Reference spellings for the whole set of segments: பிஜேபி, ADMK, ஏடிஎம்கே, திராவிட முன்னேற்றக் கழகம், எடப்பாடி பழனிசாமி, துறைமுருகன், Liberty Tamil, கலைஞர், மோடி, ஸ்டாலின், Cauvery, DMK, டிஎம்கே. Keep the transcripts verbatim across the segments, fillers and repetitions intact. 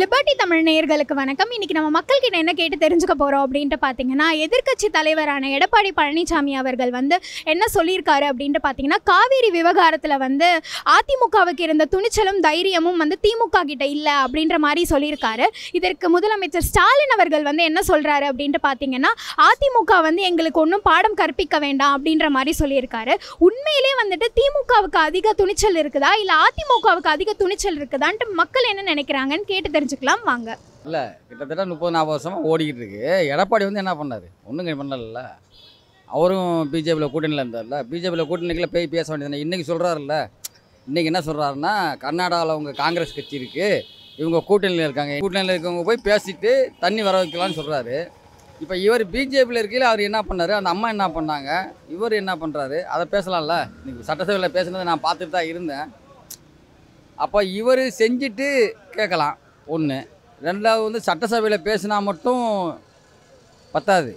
Liberty Tamil நேயர்களுக்கு வணக்கம். இன்னைக்கு நம்ம மக்கள் கிட்ட என்ன கேட்டு தெரிஞ்சுக்க போறோம் அப்படினு பாத்தீங்கன்னா, எதிர்க்கட்சி தலைவரான எடப்பாடி பழனிசாமி அவர்கள் வந்து என்ன சொல்லியிருக்காரு அப்படினு பாத்தீங்கன்னா, காவேரி விவகாரத்துல வந்து ஆதிமுகவுக்கு இருந்த துணிச்சலும் தைரியமும் வந்து திமுக கிட்ட இல்ல அப்படின்ற மாதிரி சொல்லியிருக்காரு. இதற்கு முதலமைச்சர் ஸ்டாலின் அவர்கள் வந்து என்ன சொல்றாரு அப்படினு பாத்தீங்கன்னா, ஆதிமுக வந்து எங்களுக்கு ஒண்ணும் பாடம் கற்பிக்க வேண்டாம் அப்படின்ற மாதிரி சொல்லியிருக்காரு. உண்மையிலே வந்துட்டு திமுகவுக்கு அதிக துணிச்சல் இருக்குதா இல்ல ஆதிமுகவுக்கு அதிக துணிச்சல் இருக்குதான்னு மக்கள் என்ன நினைக்கிறாங்கன்னு கேட்டு தெரிஞ்சுக்கலாம் வாங்க. இல்லை, கிட்டத்தட்ட முப்பது நாற்பது வருஷமாக ஓடிக்கிட்டு இருக்கு. எடப்பாடி வந்து என்ன பண்ணார்? ஒன்றும் பண்ணல. அவரும் பிஜேபியில் கூட்டணியில் இருந்தார்ல, பிஜேபியில் கூட்டணிக்குள்ளே போய் பேச வேண்டியது. இன்றைக்கி சொல்கிறாருல்ல, இன்றைக்கி என்ன சொல்கிறாருன்னா, கர்நாடகாவில் அவங்க காங்கிரஸ் கட்சி இருக்குது, இவங்க கூட்டணியில் இருக்காங்க, கூட்டணியில் இருக்கவங்க போய் பேசிட்டு தண்ணி வர வைக்கலான்னு சொல்கிறாரு. இப்போ இவர் பிஜேபியில் இருக்கையில் அவர் என்ன பண்ணார், அந்த அம்மா என்ன பண்ணாங்க, இவர் என்ன பண்ணுறாரு, அதை பேசலாம்ல. இன்றைக்கி சட்டசபையில் பேசுனதை நான் பார்த்துட்டு தான் இருந்தேன். அப்போ இவர் செஞ்சுட்டு கேட்கலாம் ஒன்று. ரெண்டாவது வந்து சட்டசபையில் பேசினா மட்டும் பத்தாது.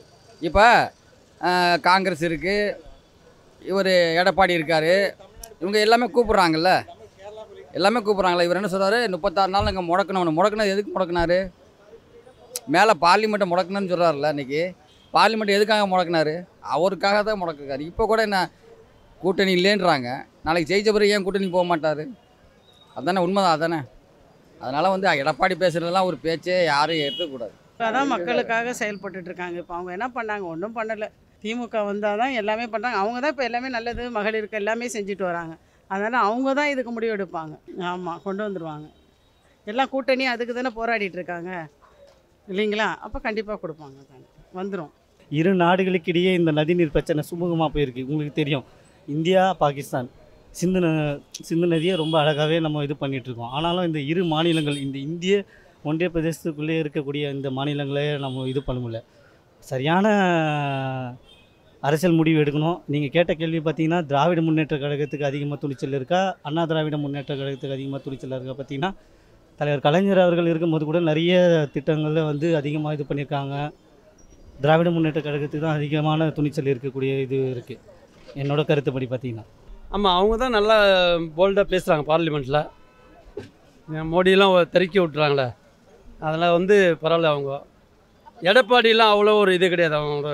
இப்போ காங்கிரஸ் இருக்குது, இவர் எடப்பாடி இருக்கார், இவங்க எல்லாமே கூப்பிட்றாங்கல்ல எல்லாமே கூப்பிட்றாங்களா இவர் என்ன சொல்கிறாரு, முப்பத்தாறு நாள் நாங்கள் முடக்கணும். முடக்கினது எதுக்கு முடக்கினார்? மேலே பார்லிமெண்ட்டை முடக்கணும்னு சொல்கிறாருல்ல. இன்றைக்கி பார்லிமெண்ட் எதுக்காக முடக்கினார்? அவருக்காக தான் முடக்கிருக்காரு. இப்போ கூட என்ன கூட்டணி இல்லைன்றாங்க, நாளைக்கு ஜெயிச்ச பிறகு ஏன் கூட்டணி போக மாட்டார்? அதுதானே உண்மைதான், அதானே. அதனால் வந்து எடப்பாடி பேசுகிறதெல்லாம் ஒரு பேச்சே யாரும் ஏற்கக்கூடாது. அதான் மக்களுக்காக செயல்பட்டுருக்காங்க. இப்போ அவங்க என்ன பண்ணாங்க? ஒன்றும் பண்ணலை. திமுக வந்தால் தான் எல்லாமே பண்ணுறாங்க. அவங்க தான் இப்போ எல்லாமே நல்லது, மகளிருக்கு எல்லாமே செஞ்சுட்டு வராங்க. அதனால் அவங்க தான் இதுக்கு முடிவு எடுப்பாங்க. ஆமாம், கொண்டு வந்துடுவாங்க. எல்லா கூட்டணியும் அதுக்கு தானே போராடிட்டுருக்காங்க இல்லைங்களா? அப்போ கண்டிப்பாக கொடுப்பாங்க, வந்துடும். இரு நாடுகளுக்கிடையே இந்த நதிநீர் பிரச்சனை சுமூகமாக போயிருக்கு. உங்களுக்கு தெரியும், இந்தியா பாகிஸ்தான் சிந்து சிந்து நதியை ரொம்ப அழகாகவே நம்ம இது பண்ணிகிட்ருக்கோம். ஆனாலும் இந்த இரு மாநிலங்கள், இந்த இந்திய ஒன்றிய பிரதேசத்துக்குள்ளே இருக்கக்கூடிய இந்த மாநிலங்களே நம்ம இது பண்ண முடியல. சரியான அரசியல் முடிவு எடுக்கணும். நீங்கள் கேட்ட கேள்வி பார்த்திங்கன்னா, திராவிட முன்னேற்றக் கழகத்துக்கு அதிகமாக துணிச்சல் இருக்கா, அண்ணா திராவிட முன்னேற்றக் கழகத்துக்கு அதிகமாக துணிச்சல் இருக்கா பார்த்திங்கன்னா, தலைவர் கலைஞர் அவர்கள் இருக்கும்போது கூட நிறைய திட்டங்களில் வந்து அதிகமாக இது பண்ணியிருக்காங்க. திராவிட முன்னேற்றக் கழகத்துக்கு தான் அதிகமான துணிச்சல் இருக்கக்கூடிய இது இருக்குது என்னோட கருத்துப்படி பார்த்திங்கன்னா. ஆமாம், அவங்க தான் நல்லா போல்டாக பேசுகிறாங்க. பார்லிமெண்ட்டில் மோடியெல்லாம் தெருக்கி விட்டுறாங்களே, அதெல்லாம் வந்து பரவாயில்ல. அவங்க எடப்பாடியெலாம் அவ்வளோ ஒரு இது கிடையாது, அவங்களோட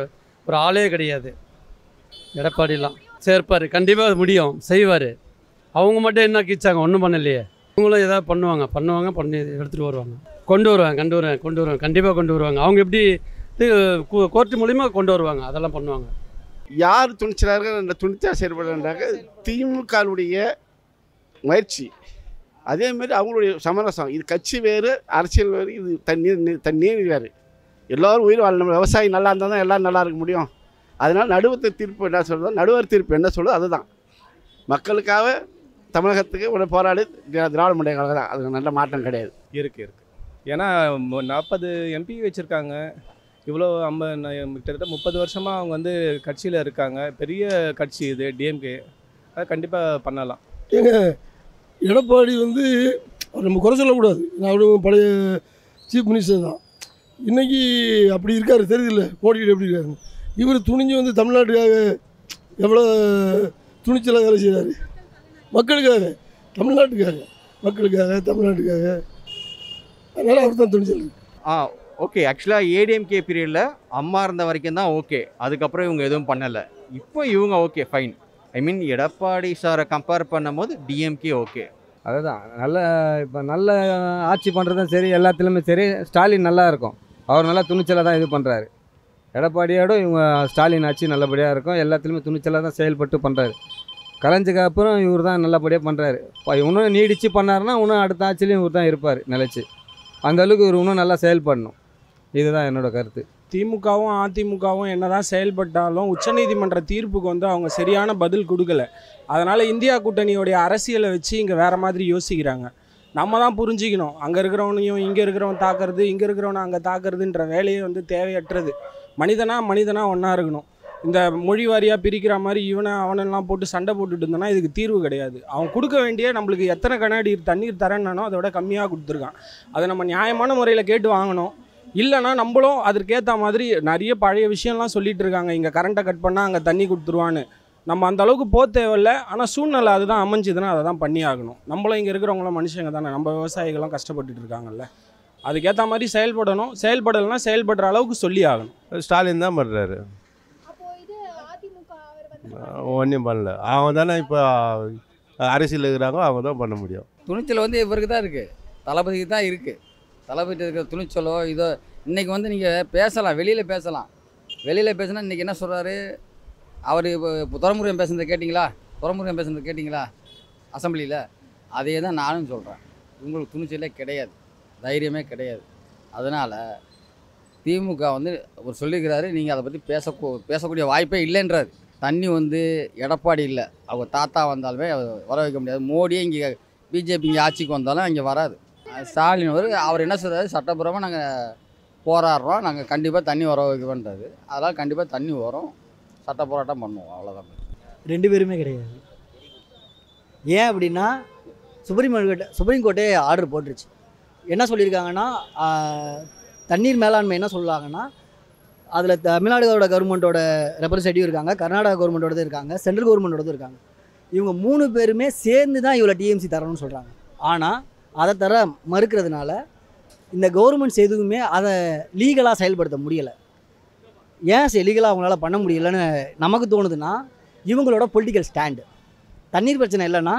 ஒரு ஆளே கிடையாது. எடப்பாடியெலாம் சேர்ப்பார், கண்டிப்பாக முடியும், செய்வார். அவங்க மட்டும் என்ன கீச்சாங்க, ஒன்றும் பண்ணலையே. அவங்களும் எதாவது பண்ணுவாங்க பண்ணுவாங்க பண்ணி எடுத்துகிட்டு வருவாங்க, கொண்டு வருவாங்க கொண்டு வருவாங்க கொண்டு வருவாங்க கண்டிப்பாக கொண்டு வருவாங்க. அவங்க எப்படி இது கோர்ட்டு மூலிமா கொண்டு வருவாங்க, அதெல்லாம் பண்ணுவாங்க. யார் துணிச்சலார்கள் என்ற துணிச்சா செயல்படுறாங்க, திமுகவுடைய முயற்சி. அதேமாரி அவங்களுடைய சமரசம். இது கட்சி வேறு, அரசியல் வேறு, இது தண்ணீர் தண்ணீர் வேறு. எல்லோரும் உயிர் வாழணும். விவசாயி நல்லா இருந்தால் தான் எல்லோரும் நல்லா இருக்க முடியும். அதனால் நடுவத்தை தீர்ப்பு என்ன சொல்கிறதோ, நடுவர் தீர்ப்பு என்ன சொல்லுதோ அதுதான். மக்களுக்காக தமிழகத்துக்கு உடனே போராடி திராவிட முன்னேற்றக் கழகம் தான். அதுக்கு நல்ல மாற்றம் கிடையாது. இருக்குது இருக்குது ஏன்னா நாற்பது எம்பி வச்சுருக்காங்க. இவ்வளோ அம்ப கிட்டத்தட்ட முப்பது வருஷமாக அவங்க வந்து கட்சியில் இருக்காங்க. பெரிய கட்சி இது டிஎம்கே, அதை கண்டிப்பாக பண்ணலாம். ஏங்க, எடப்பாடி வந்து நம்ம குறை சொல்லக்கூடாது. நான் அவரு பழைய சீஃப் மினிஸ்டர் தான், இன்றைக்கி அப்படி இருக்கார் தெரியுதுல்ல, கோடிக்கிட்டு எப்படி இருக்காரு. இவர் துணிஞ்சு வந்து தமிழ்நாட்டுக்காக எவ்வளோ துணிச்சலாக வேலை செய்கிறாரு, மக்களுக்காக, தமிழ்நாட்டுக்காக, மக்களுக்காக, தமிழ்நாட்டுக்காக. அதனால் அவர் தான் துணிச்சல். ஆ, ஓகே. ஆக்சுவலாக ஏடிஎம்கே பீரியடில் அம்மா இருந்த வரைக்கும் தான் ஓகே, அதுக்கப்புறம் இவங்க எதுவும் பண்ணலை. இப்போ இவங்க okay, fine. I mean Edappadi சாரை கம்பேர் பண்ணும் போது டிஎம்கே ஓகே. அதுதான் நல்ல, இப்போ நல்ல ஆட்சி பண்ணுறதும் சரி, எல்லாத்துலேயுமே சரி. ஸ்டாலின் நல்லா இருக்கும், அவர் நல்லா துணிச்சலாக தான் இது பண்ணுறாரு. எடப்பாடியோட இவங்க ஸ்டாலின் ஆட்சி நல்லபடியாக இருக்கும், எல்லாத்துலேயுமே துணிச்சலாக தான் செயல்பட்டு பண்ணுறாரு. கலைஞருக்கு அப்புறம் இவர் தான் நல்லபடியாக பண்ணுறாரு. இன்னும் நீடிச்சு பண்ணாருன்னா இன்னும் அடுத்த ஆட்சிலையும் இவர் தான் இருப்பார் நிலச்சி. அந்தளவுக்கு இவர் இன்னும் நல்லா செயல்படணும், இதுதான் என்னோட கருத்து. திமுகவும் அதிமுகவும் என்னதான் செயல்பட்டாலும் உச்சநீதிமன்ற தீர்ப்புக்கு வந்து அவங்க சரியான பதில் கொடுக்கல. அதனால் இந்தியா கூட்டணியோடைய அரசியலை வச்சு இங்கே வேறு மாதிரி யோசிக்கிறாங்க. நம்ம தான் புரிஞ்சிக்கணும், அங்கே இருக்கிறவனையும் இங்கே இருக்கிறவன் தாக்குறது, இங்கே இருக்கிறவனை அங்கே தாக்குறதுன்ற வேலையை வந்து தேவையற்றது. மனிதனாக மனிதனாக ஒன்றா இருக்கணும். இந்த மொழி வாரியாக பிரிக்கிற மாதிரி இவனை அவனெல்லாம் போட்டு சண்டை போட்டுட்டு இருந்தோன்னா இதுக்கு தீர்வு கிடையாது. அவன் கொடுக்க வேண்டிய நம்மளுக்கு எத்தனை கண்ணாடி தண்ணீர் தரேன்னானோ அதோட கம்மியாக கொடுத்துருக்கான். அதை நம்ம நியாயமான முறையில் கேட்டு வாங்கணும். இல்லைனா நம்மளும் அதற்கேற்ற மாதிரி நிறைய பழைய விஷயம்லாம் சொல்லிகிட்டு இருக்காங்க. இங்கே கரண்ட்டை கட் பண்ணால் அங்கே தண்ணி கொடுத்துருவான்னு நம்ம அந்தளவுக்கு போக தேவையில்லை. ஆனால் சூழ்நிலை அதுதான் அமைஞ்சுதுன்னா அதை தான் பண்ணி ஆகணும். நம்மளும் இங்கே இருக்கிறவங்களும் மனுஷங்க தானே, நம்ம விவசாயிகளும் கஷ்டப்பட்டுட்டு இருக்காங்கல்ல, அதுக்கேற்ற மாதிரி செயல்படணும். செயல்படலைன்னா செயல்படுற அளவுக்கு சொல்லி ஆகணும். ஸ்டாலின் தான் பண்ணுறாரு, ஒன்றும் பண்ணல. அவங்க தானே இப்போ அரசியல் இருக்கிறாங்க, அவங்க தான் பண்ண முடியும். துணிச்சல் வந்து இவருக்கு தான் இருக்குது, தளபதிக்கு தான் இருக்குது. தளபதி இருக்கிற துணிச்சலோ இதோ இன்றைக்கி வந்து நீங்கள் பேசலாம், வெளியில் பேசலாம். வெளியில் பேசினா இன்றைக்கி என்ன சொல்கிறாரு அவர்? இப்போ துறைமுருகன் பேசுனது கேட்டிங்களா? துறைமுருகன் பேசுனது கேட்டிங்களா அசம்பிளியில்? அதே தான் நானும் சொல்கிறேன். இவங்களுக்கு துணிச்சலே கிடையாது, தைரியமே கிடையாது. அதனால் திமுக வந்து அவர் சொல்லிக்கிறாரு, நீங்கள் அதை பற்றி பேச பேசக்கூடிய வாய்ப்பே இல்லைன்றாரு. தண்ணி வந்து எடப்பாடி இல்லை, அவங்க தாத்தா வந்தாலுமே வர வைக்க முடியாது. மோடியே இங்கே பிஜேபி இங்கே ஆட்சிக்கு வந்தாலும் இங்கே வராது. ஸ்டாலின் ஒரு அவர் என்ன சொல்கிறாரு, சட்டப்பூர்வமாக நாங்கள் போராடுறோம், நாங்கள் கண்டிப்பாக தண்ணி வர வைக்கணுன்றாரு. அதனால் கண்டிப்பாக தண்ணி வரும், சட்ட போராட்டம் பண்ணுவோம், அவ்வளோதான். ரெண்டு பேருமே கிடையாது. ஏன் அப்படின்னா சுப்ரீம் கோர்ட்டு சுப்ரீம் கோர்ட்டே ஆர்டர் போட்டுருச்சு. என்ன சொல்லியிருக்காங்கன்னா, தண்ணீர் மேலாண்மை என்ன சொல்லுவாங்கன்னா, அதில் தமிழ்நாடுகளோட கவர்மெண்ட்டோட ரெப்ரசன்டேட்டிவ் இருக்காங்க, கர்நாடகா கவர்மெண்ட்டோடது இருக்காங்க, சென்ட்ரல் கவர்மெண்ட்டோடது இருக்காங்க. இவங்க மூணு பேருமே சேர்ந்து தான் இவ்வளோ டிஎம்சி தரணும்னு சொல்கிறாங்க. ஆனால் அதை தர மறுக்கிறதுனால இந்த கவர்மெண்ட்ஸ் எதுவுமே அதை லீகலாக செயல்படுத்த முடியலை. ஏன் சரி லீகலாக அவங்களால பண்ண முடியலைன்னு நமக்கு தோணுதுன்னா, இவங்களோட பொலிட்டிக்கல் ஸ்டாண்டு. தண்ணீர் பிரச்சனை இல்லைன்னா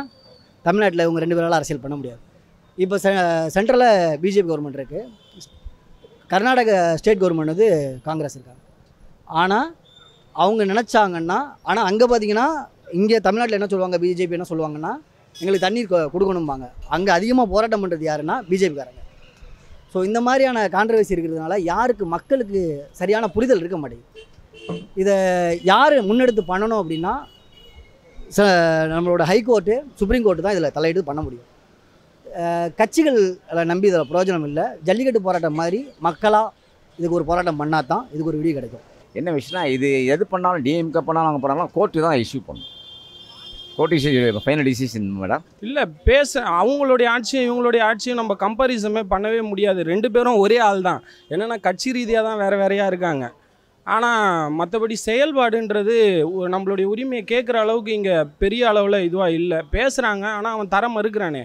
தமிழ்நாட்டில் இவங்க ரெண்டு பேரால் அரசியல் பண்ண முடியாது. இப்போ செ சென்ட்ரலில் பிஜேபி கவர்மெண்ட் இருக்குது, கர்நாடக ஸ்டேட் கவர்மெண்ட் வந்து காங்கிரஸ் இருக்காங்க. ஆனால் அவங்க நினச்சாங்கன்னா, ஆனால் அங்கே பார்த்திங்கன்னா இங்கே தமிழ்நாட்டில் என்ன சொல்லுவாங்க, பிஜேபி என்ன சொல்லுவாங்கன்னா, எங்களுக்கு தண்ணீர் கொடுக்கணும்பாங்க. அங்கே அதிகமாக போராட்டம் பண்ணுறது யாருன்னா பிஜேபிக்காரங்க. ஸோ இந்த மாதிரியான கான்ட்ரவர்சி இருக்கிறதுனால யாருக்கு மக்களுக்கு சரியான புரிதல் இருக்க மாட்டேங்குது. இதை யார் முன்னெடுத்து பண்ணணும் அப்படின்னா ச நம்மளோட ஹைகோர்ட்டு சுப்ரீம் கோர்ட்டு தான் இதில் தலையீடு பண்ண முடியும். கட்சிகள் நம்பி இதில் பிரயோஜனம் இல்லை. ஜல்லிக்கட்டு போராட்டம் மாதிரி மக்களாக இதுக்கு ஒரு போராட்டம் பண்ணால் தான் இதுக்கு ஒரு விடிவு கிடைக்கும். என்ன விஷயம்னா, இது எது பண்ணாலும் டிஎம்கே பண்ணாலும் அவங்க பண்ணாலும் கோர்ட்டு தான் இஷ்யூ பண்ணும். Court issue final decision madam. இல்லை பேச அவங்களுடைய ஆட்சியும் இவங்களுடைய ஆட்சியும் நம்ம கம்பேரிசமே பண்ணவே முடியாது. ரெண்டு பேரும் ஒரே ஆள் தான். என்னென்னா கட்சி ரீதியாக தான் வேறு வேறையாக இருக்காங்க. ஆனால் மற்றபடி செயல்பாடுன்றது நம்மளுடைய உரிமையை கேட்குற அளவுக்கு இங்கே பெரிய அளவில் இதுவாக இல்லை. பேசுகிறாங்க, ஆனால் அவன் தர மறுக்கிறானே.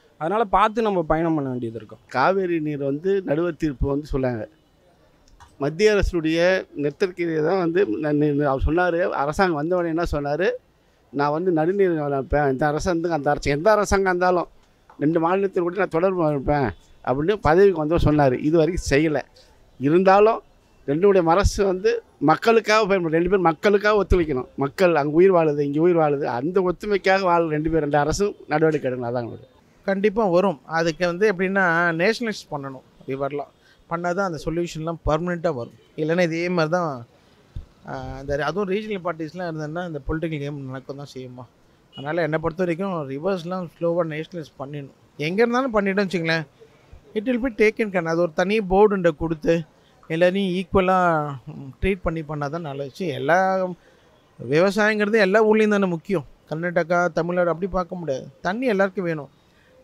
அதனால் பார்த்து நம்ம பயணம் பண்ண வேண்டியது இருக்கும். காவேரி நீர் வந்து நடுவர் தீர்ப்பு வந்து சொன்னாங்க, மத்திய அரசுடைய நெத்தற்கீரியை தான் வந்து அவர் சொன்னார். அரசாங்கம் வந்தவனே என்ன சொன்னார், நான் வந்து நடுநீர் வளர்ப்பேன், இந்த அரசாங்கத்துக்கு அந்த அரசு எந்த அரசாங்கம் இருந்தாலும் ரெண்டு மாநிலத்தில் கூட நான் தொடர்பு வைப்பேன் அப்படின்னு பதவிக்கு வந்தவர் சொன்னார். இது வரைக்கும் செய்யலை. இருந்தாலும் ரெண்டுடைய அரசு வந்து மக்களுக்காக பயன்படும். ரெண்டு பேரும் மக்களுக்காக ஒத்துழைக்கணும். மக்கள் அங்கே உயிர் வாழுது, இங்கே உயிர் வாழுது, அந்த ஒத்துமைக்காக வாழ ரெண்டு பேர் ரெண்டு அரசும் நடவடிக்கை எடுக்கணும். அதான் கண்டிப்பாக வரும். அதுக்கு வந்து எப்படின்னா நேஷனலைஸ் பண்ணணும். இவரெலாம் பண்ணால் தான் அந்த சொல்யூஷன்லாம் பர்மனெண்ட்டாக வரும். இல்லைன்னா இதே மாதிரி தான் இந்த அதுவும் ரீஜனல் பார்ட்டிஸ்லாம் இருந்ததுன்னா இந்த பொலிட்டிக்கல் கேம் நடக்கும் தான் செய்யுமா. அதனால் என்னை பொறுத்த வரைக்கும் ரிவர்ஸ்லாம் ஸ்லோவாக நேஷனலைஸ் பண்ணிடணும். எங்கே இருந்தாலும் பண்ணிட்டோம்னு வச்சுங்களேன், it will be taken can. அது ஒரு தனி போர்டுண்டை கொடுத்து எல்லோரையும் ஈக்குவலாக ட்ரீட் பண்ணி பண்ணால் தான் நல்ல விஷயம். எல்லா விவசாயங்கிறது எல்லா ஊர்லேயும் தானே முக்கியம். கர்நாடகா தமிழ்நாடு அப்படி பார்க்க முடியாது. தண்ணி எல்லாருக்கும் வேணும்.